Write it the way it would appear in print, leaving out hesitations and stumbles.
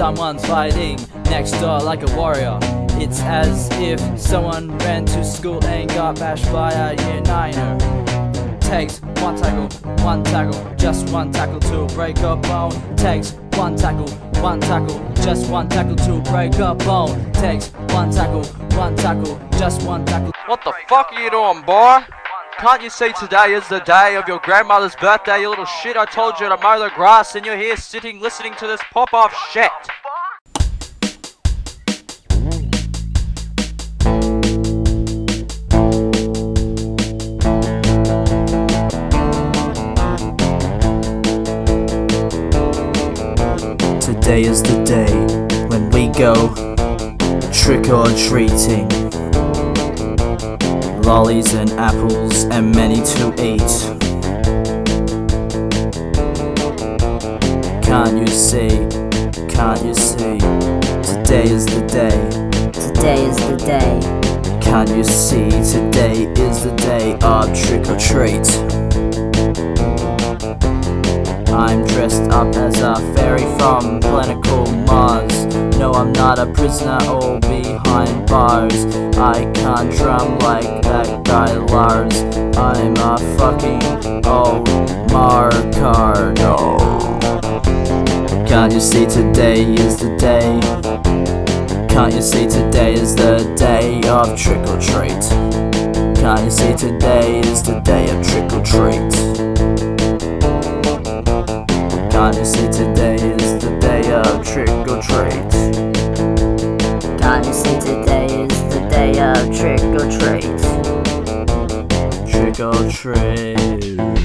Someone's fighting next door like a warrior. It's as if someone ran to school and got bashed by a year 9er. Takes one tackle, just one tackle to break a bone. Takes one tackle, just one tackle to break a bone. Takes one tackle, just one tackle. What the fuck are you doing, boy? Can't you see today is the day of your grandmother's birthday, you little shit? I told you to mow the grass and you're here sitting listening to this pop-off shit. Today is the day when we go trick-or-treating. Lollies and apples and many to eat. Can't you see? Can't you see? Today is the day. Today is the day. Can't you see? Today is the day of trick or treat. I'm dressed up as a fairy from a planet called Mars. No, I'm not a prisoner all behind bars. I can't drum like that guy Lars. I'm a fucking old Mercado. Can't you see today is the day? Can't you see today is the day of trick or treat? Can't you see today is the day of trick or treat? Can't you see today is the day of trick or treat? Can't you see today is the day of trick or treat? Trick or treat.